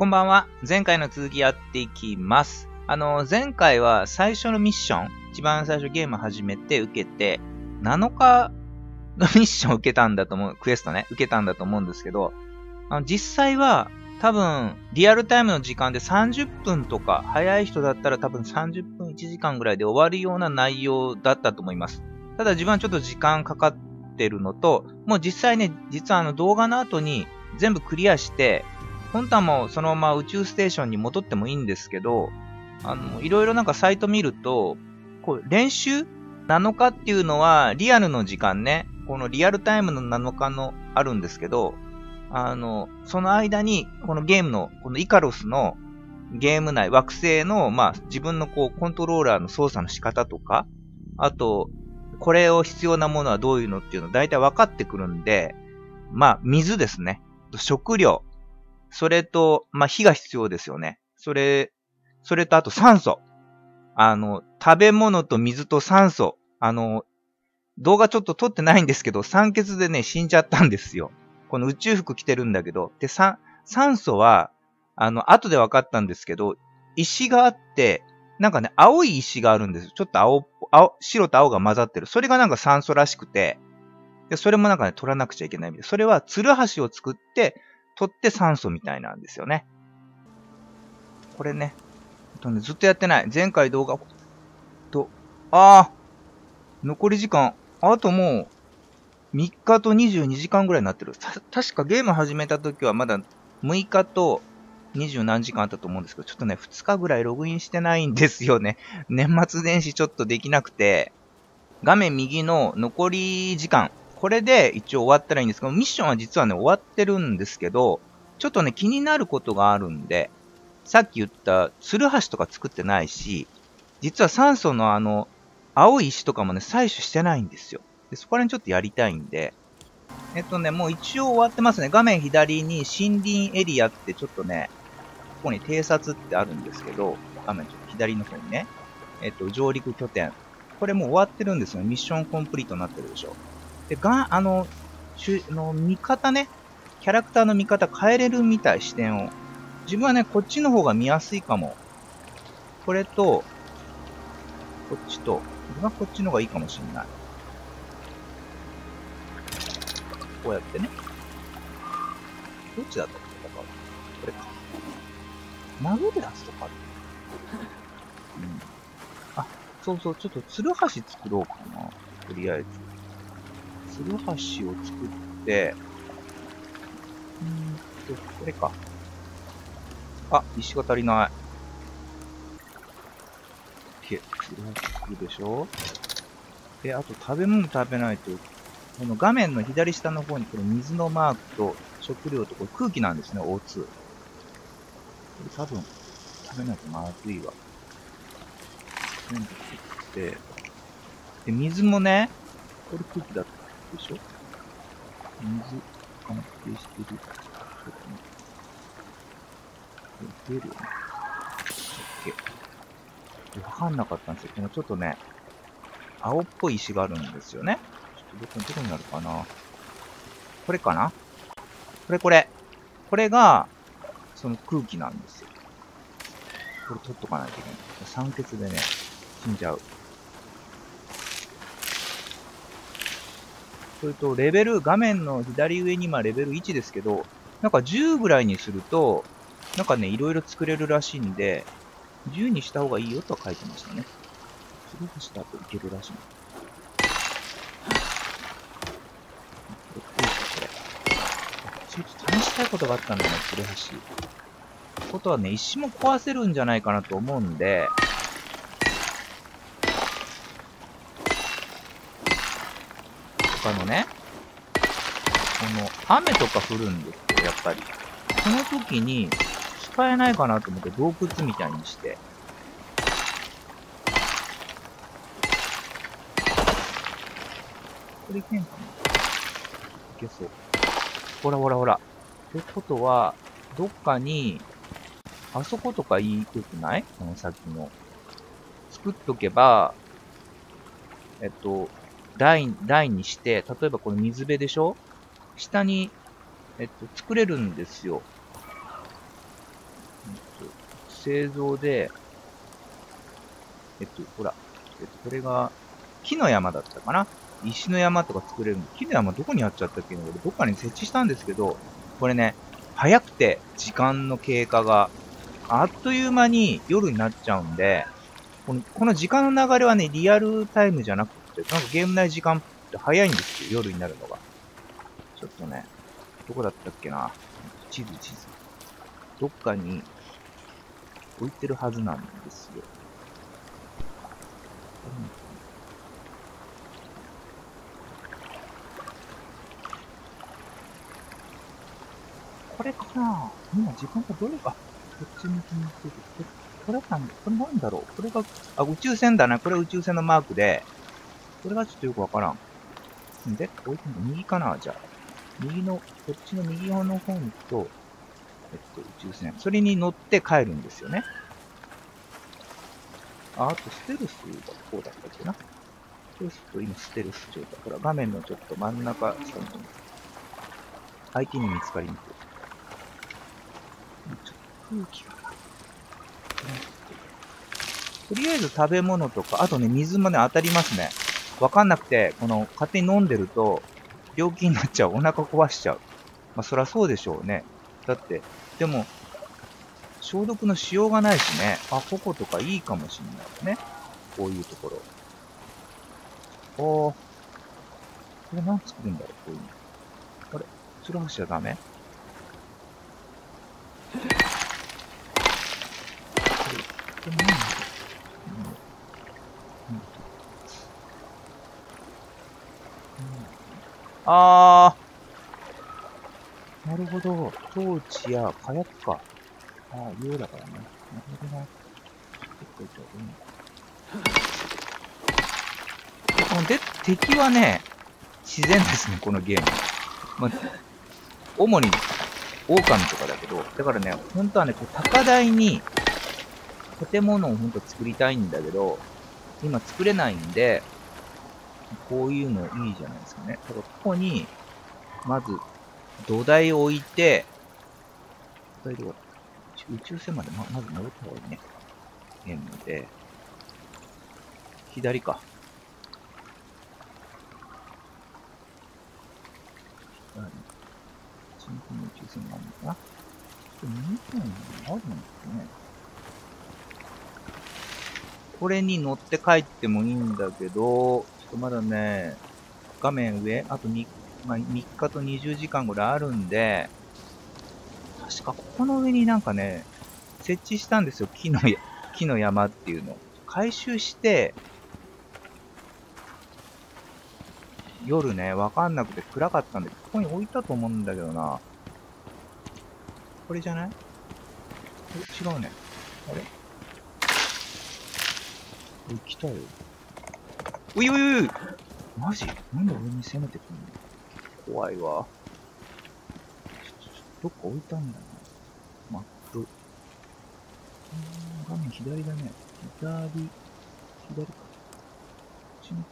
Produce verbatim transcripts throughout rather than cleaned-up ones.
こんばんは。前回の続きやっていきます。あの、前回は最初のミッション、一番最初ゲーム始めて受けて、なのかのミッション受けたんだと思う、クエストね、受けたんだと思うんですけど、あの実際は多分リアルタイムの時間でさんじゅっぷんとか、早い人だったら多分さんじゅっぷんいちじかんぐらいで終わるような内容だったと思います。ただ自分はちょっと時間かかってるのと、もう実際ね、実はあの動画の後に全部クリアして、本当はもうそのまま宇宙ステーションに戻ってもいいんですけど、あの、いろいろなんかサイト見ると、こう、練習なのかっていうのは、リアルの時間ね、このリアルタイムのなのかのあるんですけど、あの、その間に、このゲームの、このイカロスのゲーム内、惑星の、まあ、自分のこう、コントローラーの操作の仕方とか、あと、これを必要なものはどういうのっていうの大体分かってくるんで、まあ、水ですね。食料。それと、まあ、火が必要ですよね。それ、それとあと酸素。あの、食べ物と水と酸素。あの、動画ちょっと撮ってないんですけど、酸欠でね、死んじゃったんですよ。この宇宙服着てるんだけど。で、酸、酸素は、あの、後で分かったんですけど、石があって、なんかね、青い石があるんですよ。ちょっと青、青、白と青が混ざってる。それがなんか酸素らしくて、で、それもなんかね、取らなくちゃいけないみたい。それは、ツルハシを作って、取って酸素みたいなんですよね。これね。ずっとやってない。前回動画、と、ああ、残り時間、あともう、みっかとにじゅうにじかんぐらいになってる。た、確かゲーム始めた時はまだむいかとにじゅうなんじかんあったと思うんですけど、ちょっとね、ふつかぐらいログインしてないんですよね。年末年始ちょっとできなくて、画面右の残り時間。これで一応終わったらいいんですけど、ミッションは実はね、終わってるんですけど、ちょっとね、気になることがあるんで、さっき言った、ツルハシとか作ってないし、実は酸素のあの、青い石とかもね、採取してないんですよ。で、そこら辺ちょっとやりたいんで、えっとね、もう一応終わってますね。画面左に森林エリアってちょっとね、ここに偵察ってあるんですけど、画面ちょっと左の方にね、えっと、上陸拠点。これもう終わってるんですよね。ミッションコンプリートになってるでしょ。で、が、あの、しゅ、の、見方ね。キャラクターの見方変えれるみたい、視点を。自分はね、こっちの方が見やすいかも。これと、こっちと、自分はこっちの方がいいかもしんない。こうやってね。どっちだったっけ？これか。マグラスとかある。うん。あ、そうそう、ちょっとツルハシ作ろうかな。とりあえず。ツルハシを作って、うーんと、これか。あ、石が足りない。OK。ツルハシ作るでしょ。で、あと食べ物食べないと、この画面の左下の方にこの水のマークと食料とこれ空気なんですね、オーツー。これ多分、食べないとまずいわ。全部切って、で、水もね、これ空気だった。でしょ？水、安定してる。ちょっとね。出るよね。OK。わかんなかったんですよ。でもちょっとね、青っぽい石があるんですよね。ちょっとどこ、どこになるかな？これかな？これこれ。これが、その空気なんですよ。これ取っとかないといけない。酸欠でね、死んじゃう。それと、レベル、画面の左上に今レベルいちですけど、なんかじゅうぐらいにすると、なんかね、いろいろ作れるらしいんで、じゅうにした方がいいよとは書いてましたね。すごくしたといけるらしい。これ、これ。ちょっと試したいことがあったんだね、ツルハシ。ことはね、石も壊せるんじゃないかなと思うんで、他のね、この雨とか降るんですよ、やっぱり。その時に使えないかなと思って洞窟みたいにして。これいけんかないけそう。ほらほらほら。ってことは、どっかに、あそことかいいくない？この先の。作っとけば、えっと、台、台にして、例えばこの水辺でしょ？下に、えっと、作れるんですよ。製造で、えっと、ほら、えっと、これが、木の山だったかな？石の山とか作れるの。木の山どこにあっちゃったっけ？俺どっかに設置したんですけど、これね、早くて時間の経過があっという間に夜になっちゃうんで、この、この時間の流れはね、リアルタイムじゃなくて、なんかゲーム内時間って早いんですよ、夜になるのが。ちょっとね、どこだったっけな。地図、地図。どっかに置いてるはずなんですよ。うんこれかなぁ。今時間がどれか。こっち向きにしてる。これなんだ。これなんだろう。これが、あ、宇宙船だね。これ宇宙船のマークで。これがちょっとよくわからん。んで、こういうの右かなじゃあ。右の、こっちの右側の方に行くと、えっと、宇宙船。それに乗って帰るんですよね。あ、あとステルスがこうだったっけな。ステルスと今ステルス状態。ほら、画面のちょっと真ん中、相手に見つかりにくい。空気がとりあえず食べ物とか、あとね、水もね、当たりますね。わかんなくて、この、勝手に飲んでると、病気になっちゃう。お腹壊しちゃう。まあ、そりゃそうでしょうね。だって、でも、消毒のしようがないしね。あ、こことかいいかもしんないね。こういうところ。おー。これ何作るんだろう、こういうの。あれ、つるはしちゃダメ？うんうんうん、あー、なるほど。トーチや火薬か。ああ、夜だからね。なるほどな。結構痛い。うん。で、敵はね、自然ですね、このゲーム。まあ、主に、狼とかだけど、だからね、本当はね、こう高台に、建物をほんと作りたいんだけど、今作れないんで、こういうのいいじゃないですかね。ただここに、まず、土台を置いて、土台とか、宇宙船まで ま, まず戻った方がいいね。えんで、左か。左。その辺の宇宙船があるのかな。ちょっとにほんあるんですね。これに乗って帰ってもいいんだけど、ちょっとまだね、画面上、あと 3, まあ、みっかとにじゅうじかんぐらいあるんで、確かここの上になんかね、設置したんですよ。木の、木の山っていうの。回収して、夜ね、わかんなくて暗かったんで、ここに置いたと思うんだけどな。これじゃない？え、違うね。あれ？行きたいよ。おいおいおい！マジ？なんで俺に攻めてくんの？怖いわ。ちょ、ちょ、どっか置いたんだよな。マップ。画面左だね。左、左か。こっちの方。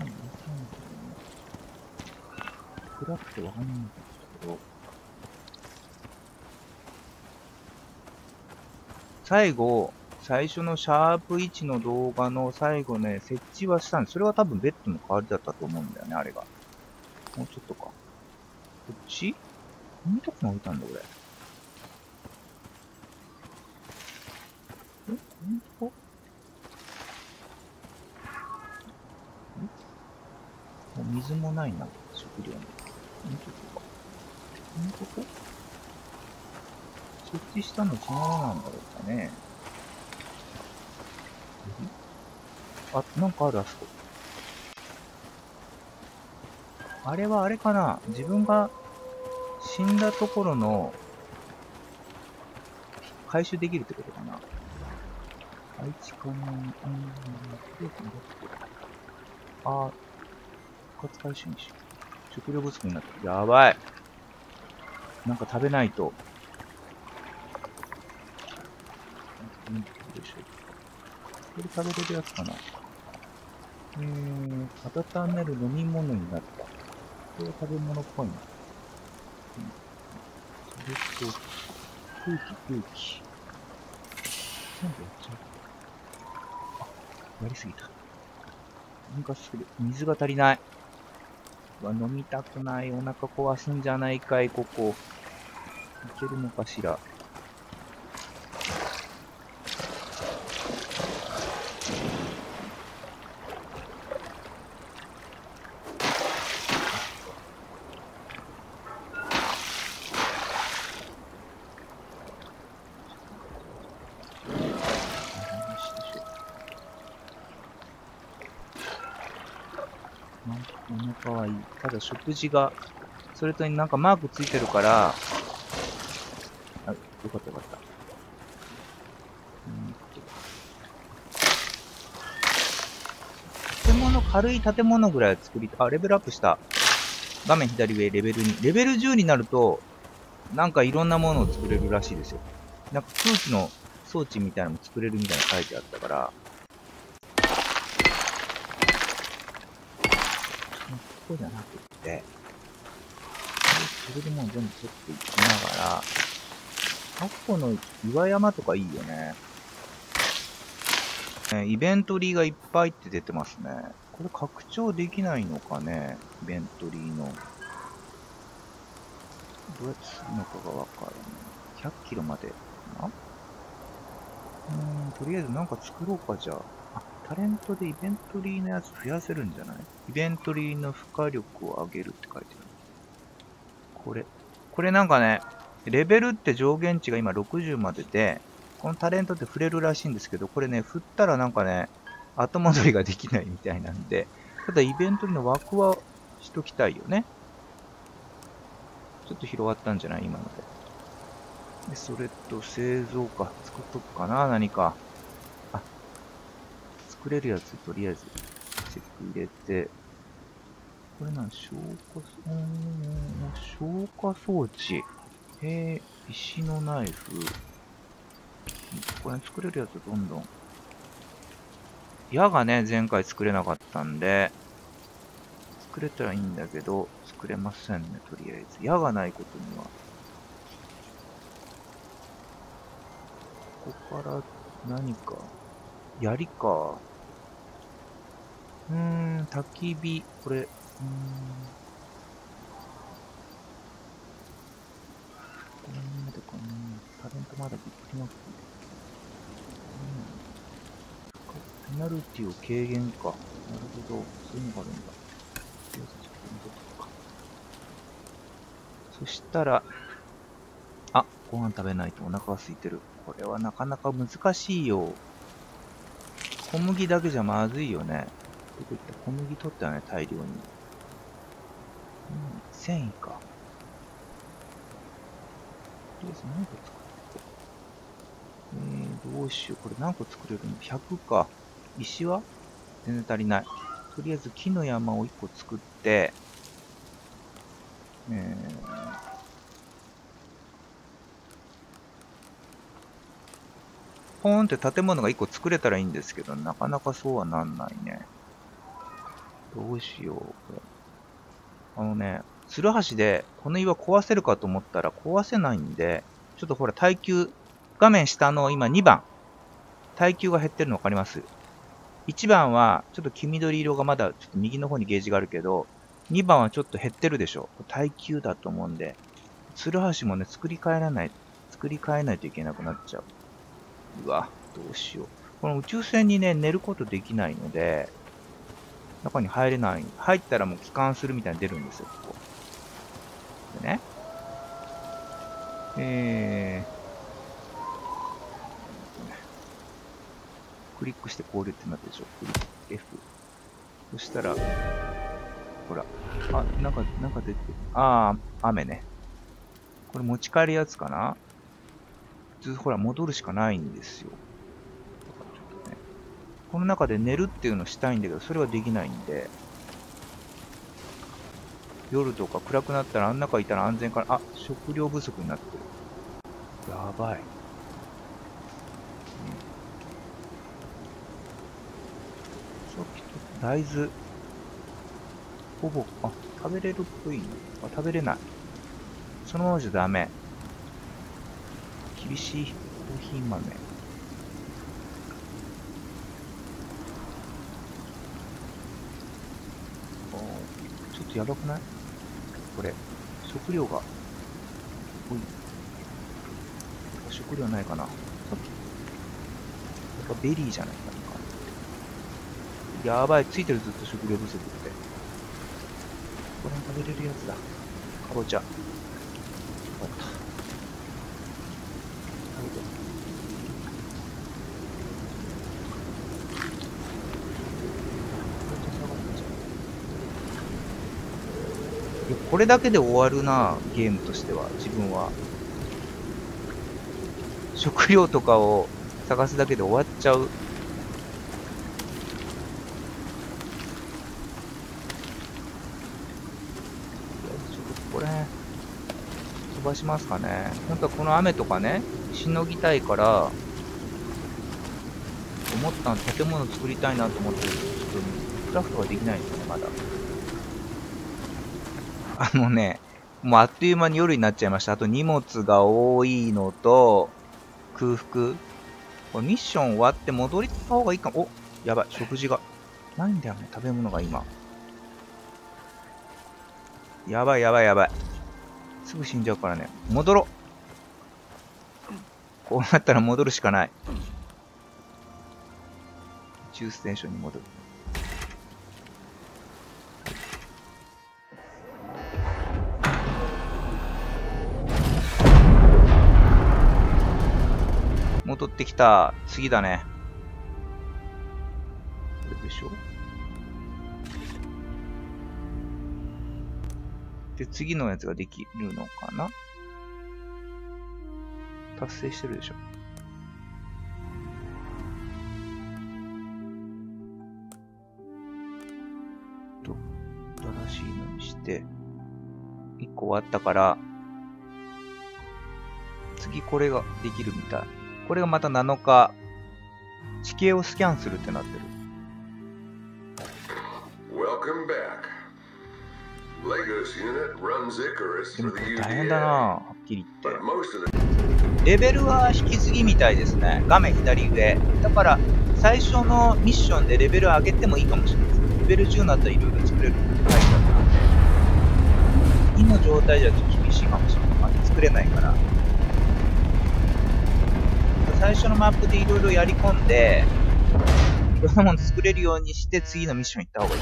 なんか置いたんだよね。暗くてわかんないんだけど。最後、最初のシャープいちの動画の最後ね、設置はしたんです。それは多分ベッドの代わりだったと思うんだよね、あれが。もうちょっとか。こっち？何とこに置いたんだ、これ。え？何とこ？え？もう水もないな、食料に。何とこか。何とこ？設置したのそのままなんだろうかね。あ、なんかある、あそこ。あれはあれかな？自分が死んだところの回収できるってことかな？あいつかな？うん、あ、復活回収にしよう。食料不足になった。やばい。なんか食べないと。これ食べれるやつかな。えー、温める飲み物になった。これは食べ物っぽいな。うん。それと、空気、空気。あ、やりすぎた。なんかする。水が足りない。うわ、飲みたくない。お腹壊すんじゃないかい、ここ。いけるのかしら。お腹はいい。ただ食事が、それとになんかマークついてるから、あ、よかったよかった。建物、軽い建物ぐらい作りた、あ、レベルアップした。画面左上、レベルに。レベルじゅうになると、なんかいろんなものを作れるらしいですよ。なんか空気の装置みたいなのも作れるみたいなの書いてあったから、ここじゃなくって、それでもう全部取っていきながら、あっこの岩山とかいいよね。ね、イベントリーがいっぱいって出てますね。これ拡張できないのかね、イベントリーの。どうやってするのかがわからない。ひゃっキロまでかな？うーん、とりあえずなんか作ろうか、じゃあ。タレントでイベントリーのやつ増やせるんじゃない？イベントリーの負荷力を上げるって書いてある。これ。これなんかね、レベルって上限値が今ろくじゅうまでで、このタレントって振れるらしいんですけど、これね、振ったらなんかね、後戻りができないみたいなんで、ただイベントリーの枠はしときたいよね。ちょっと広がったんじゃない？今ので。で、それと製造か。作っとくかな？何か。作れるやつ、とりあえず、チェック入れて、これなん、消火、消火装置。えー、石のナイフ。これ作れるやつ、どんどん。矢がね、前回作れなかったんで、作れたらいいんだけど、作れませんね、とりあえず。矢がないことには。ここから、何か。槍か。うーん、焚き火、これ、うーん。これまでかな。タレントまだびっくりなくて。うん。ペナルティを軽減か。なるほど。そういうのがあるんだ。そしたら、あ、ご飯食べないとお腹が空いてる。これはなかなか難しいよ。小麦だけじゃまずいよね。どこ行った？小麦取ったよね、大量に。うん、繊維か。とりあえず何個作って。えー、どうしよう。これ何個作れるの？ひゃくか。石は全然足りない。とりあえず木の山をいっこ作って、えー、ポーンって建物がいっこ作れたらいいんですけど、なかなかそうはなんないね。どうしよう、これ。あのね、ツルハシでこの岩壊せるかと思ったら壊せないんで、ちょっとほら、耐久、画面下の今にばん、耐久が減ってるの分かります？ いち 番はちょっと黄緑色がまだちょっと右の方にゲージがあるけど、にばんはちょっと減ってるでしょ。耐久だと思うんで、ツルハシもね、作り変えらない、作り変えないといけなくなっちゃう。うわ、どうしよう。この宇宙船にね、寝ることできないので、中に入れない。入ったらもう帰還するみたいに出るんですよ、ここ。でね。えー、クリックして交流ってなったでしょ。クリック、F。そしたら、ほら。あ、なんか、なんか出てる。ああ、雨ね。これ持ち帰るやつかな？ほら、戻るしかないんですよ。ちょっとね、この中で寝るっていうのをしたいんだけど、それはできないんで、夜とか暗くなったら、あん中いたら安全から、あ、食料不足になってる。やばい。さっきと大豆、ほぼ、あ、食べれるっぽいの？あ、食べれない。そのままじゃダメ。厳しい。コーヒー豆。ちょっとやばくないこれ。食料が。おい。食料ないかな。さっき。やっぱベリーじゃないかな。やばい、ついてるずっと食料不足って。これ食べれるやつだ。かぼちゃ。よかった。食べて。いや、これだけで終わるな、ゲームとしては、自分は。食料とかを探すだけで終わっちゃう。飛ばしますかね。本当はこの雨とかね、しのぎたいから、思ったの建物作りたいなと思ってるけど、ちょっとクラフトができないんですよね、まだ。あのね、もうあっという間に夜になっちゃいました。あと荷物が多いのと、空腹。これミッション終わって戻りた方がいいかも。お、やばい、食事が。ないんだよね、食べ物が今。やばいやばいやばい。すぐ死んじゃうからね。戻ろう。こうなったら戻るしかない。宇宙ステーションに戻る。戻ってきた。次だね。これでしょ。で、次のやつができるのかな？達成してるでしょ。と、新しいのにして、一個終わったから、次これができるみたい。これがまたなのか、地形をスキャンするってなってる。Welcome back.でも大変だな、はっきり言って。レベルは引き継ぎみたいですね。画面左上。だから、最初のミッションでレベル上げてもいいかもしれないです。レベルじゅうになったらいろいろ作れるって書いてあったので、今の状態じゃちょっと厳しいかもしれない。まだ作れないから。最初のマップでいろいろやり込んで、いろんなもの作れるようにして、次のミッション行った方がいい。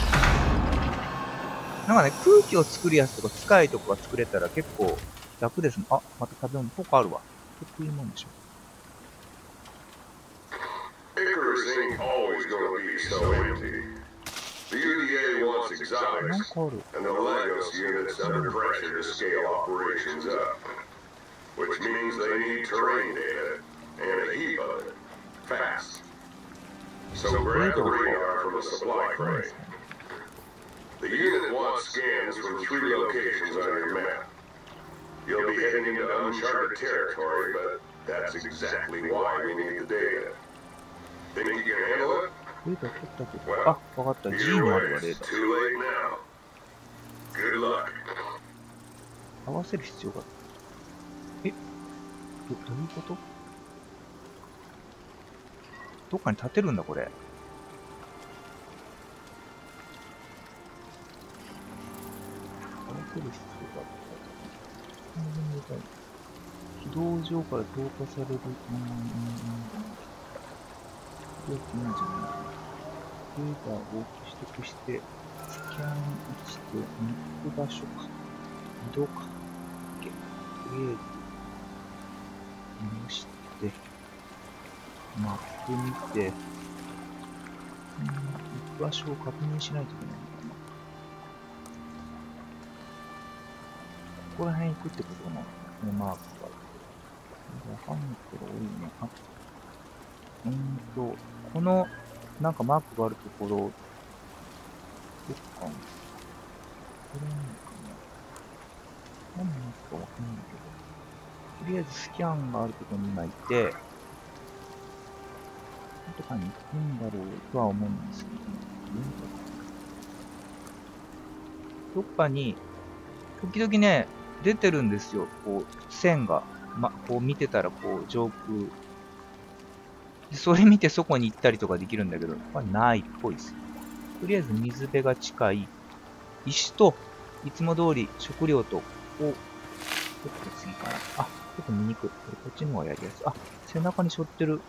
なんかね、空気を作るやつとか機械とかが作れたら結構楽ですね。あ、また食べ物とかあるわ。こういうもんでしょ。なんかある。The unit wants scans from three locations on your map. You'll be heading into uncharted territory, but that's exactly why we need the data. Think you can handle it? Well, either way, it's too late now. Good luck. 合わせる必要がある。え？ど、どういうこと？どっかに立てるんだこれ。軌道上から投下される。データを取得して、スキャンして、抜く場所か。移動か。OK。クリエイトして、マップ見て、うん、行く場所を確認しないといけない。ここら辺行くってことかな。このマークが。わかんないけど多いね。あ、うーんと、この、なんかマークがあるところ、どっか、これなんかな。何のマークかわかんないけど。とりあえずスキャンがあるところに今いて、どこかに行くんだろうとは思うんですけど、どっかに、時々ね、出てるんですよ、こう、線が。ま、こう見てたら、こう、上空。それ見てそこに行ったりとかできるんだけど、まあ、ないっぽいです。とりあえず水辺が近い。石と、いつも通り食料と、こう、ちょっと次かな。あ、ちょっと見にくい。これこっちの方がやりやすい。あ、背中に背負ってる。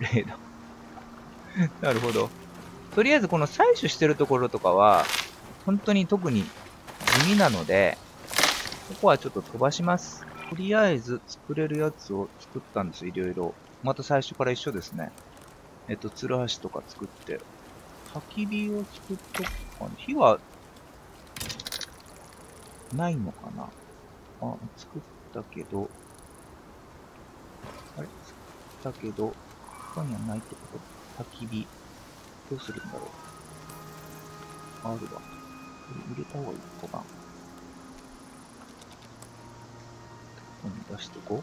レーダー。なるほど。とりあえずこの採取してるところとかは、本当に特に地味なので、ここはちょっと飛ばします。とりあえず作れるやつを作ったんですよ、いろいろ。また最初から一緒ですね。えっと、ツルハシとか作って。焚き火を作っとくかな。火は、ないのかな。あ、作ったけど、あれ作ったけど、ここにはないってこと。焚き火。どうするんだろう。あるわ。これ入れた方がいいのかな。出してこう。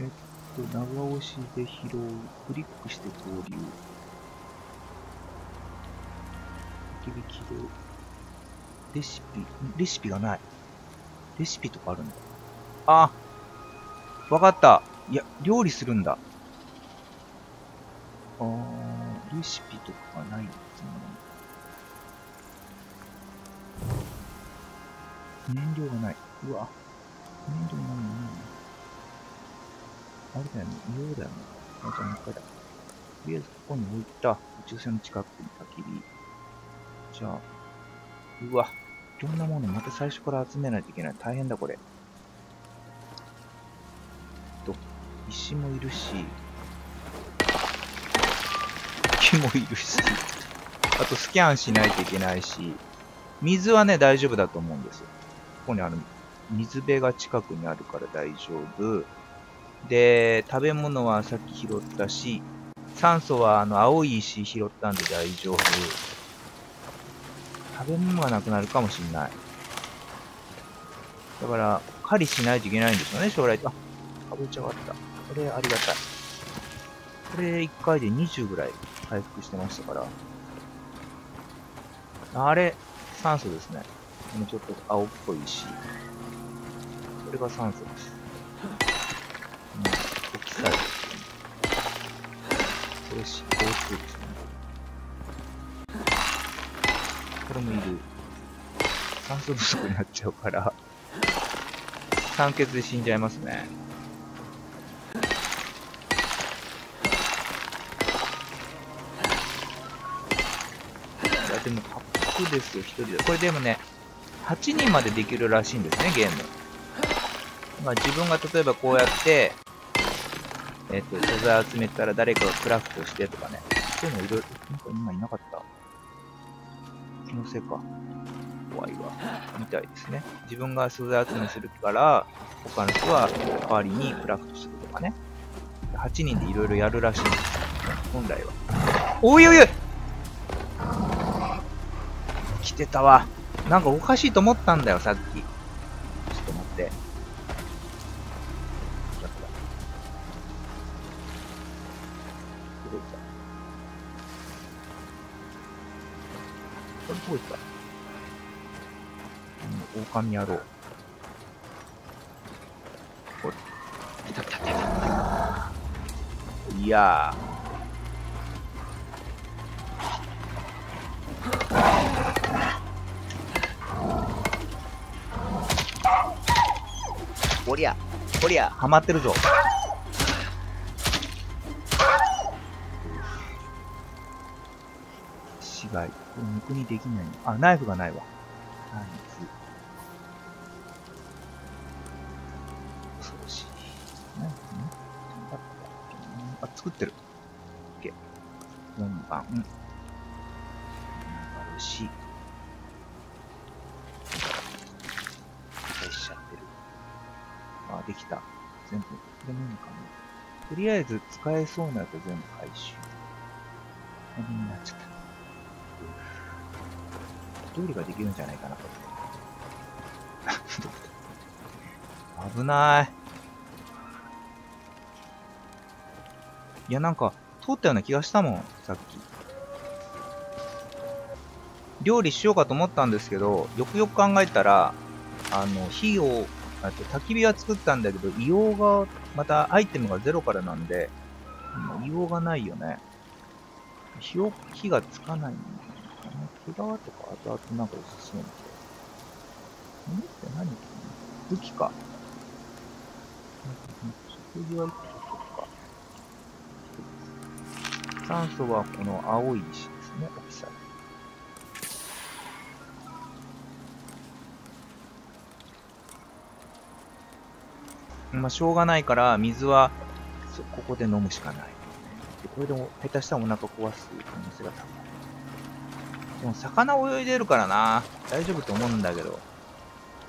えっと、長押しで拾う。クリックして合流。焚き火起動。レシピ、レシピがない。レシピとかあるんだ。ああ、わかった。いや、料理するんだ。ああ、レシピとかないですね。燃料がない。うわ。燃料ないのないあれだよね。硫黄だよね。あ、じゃあもう一回だ。とりあえずここに置いた。宇宙船の近くに焚き火。じゃあ。うわ。いろんなものまた最初から集めないといけない。大変だこれ。と、石もいるし。木もいるし。あとスキャンしないといけないし。水はね、大丈夫だと思うんですよ。ここにある、水辺が近くにあるから大丈夫。で、食べ物はさっき拾ったし、酸素はあの青い石拾ったんで大丈夫。食べ物がなくなるかもしんない。だから、狩りしないといけないんでしょうね、将来。あ、かぼちゃがあった。これありがたい。これいっかいでにじゅうぐらい回復してましたから。あれ、酸素ですね。もうちょっと青っぽいし、これが酸素です。うん、オキサイドですね。これシーオーツーですね。これもいる。酸素不足になっちゃうから、酸欠で死んじゃいますね。いや、でもはちですよ、ひとりで。これでもね、はちにんまでできるらしいんですね、ゲーム。まあ、自分が例えばこうやって、えっと、素材集めたら誰かがクラフトしてとかね。そういうのいろいろ、なんか今いなかった。気のせいか。怖いわ。みたいですね。自分が素材集めするから、他の人は代わりにクラフトしてとかね。はちにんでいろいろやるらしいんですよ、本来は。おいおいおい来てたわ。なんかおかしいと思ったんだよ、さっき。ちょっと待って。これどこ行った？うん、狼野郎。これ。来た来た来た。いやー。おりゃ、おりゃ、はまってるぞ。死骸、これ無垢にできない。あ、ナイフがないわ。ナイフ。恐ろしい。ナイフね。あ、作ってる。オッケー。よんばん。うん。あるし。できた。全部、これもいいかな。とりあえず、使えそうなやつ全部回収。これになっちゃった。料理ができるんじゃないかな、これ。危ない。いや、なんか、通ったような気がしたもん、さっき。料理しようかと思ったんですけど、よくよく考えたら、あの、火を、あと焚き火は作ったんだけど、硫黄が、またアイテムがゼロからなんで、硫黄がないよね。火を、火がつかないんだよね。フラワーとか、あとあとなんかおすすめなんだけど。んって何武器か。食事は一緒とか。酸素はこの青い石ですね、大きさ。まあ、しょうがないから、水は、ここで飲むしかない。でこれでも、下手したらお腹壊す可能性が高い。でも、魚泳いでるからな。大丈夫と思うんだけど、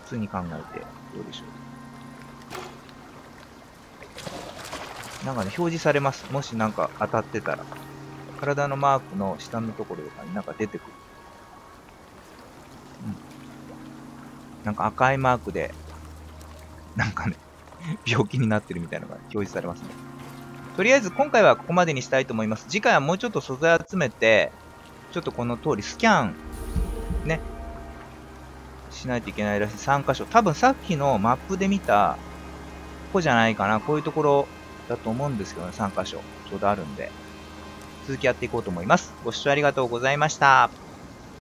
普通に考えて、どうでしょう。なんかね、表示されます。もしなんか当たってたら。体のマークの下のところとかになんか出てくる。うん。なんか赤いマークで、なんかね、病気になってるみたいなのが表示されますね。とりあえず今回はここまでにしたいと思います。次回はもうちょっと素材集めて、ちょっとこの通りスキャン、ね、しないといけないらしい。さんかしょ。多分さっきのマップで見た、ここじゃないかな。こういうところだと思うんですけどね。さんかしょ。ちょうどあるんで。続きやっていこうと思います。ご視聴ありがとうございました。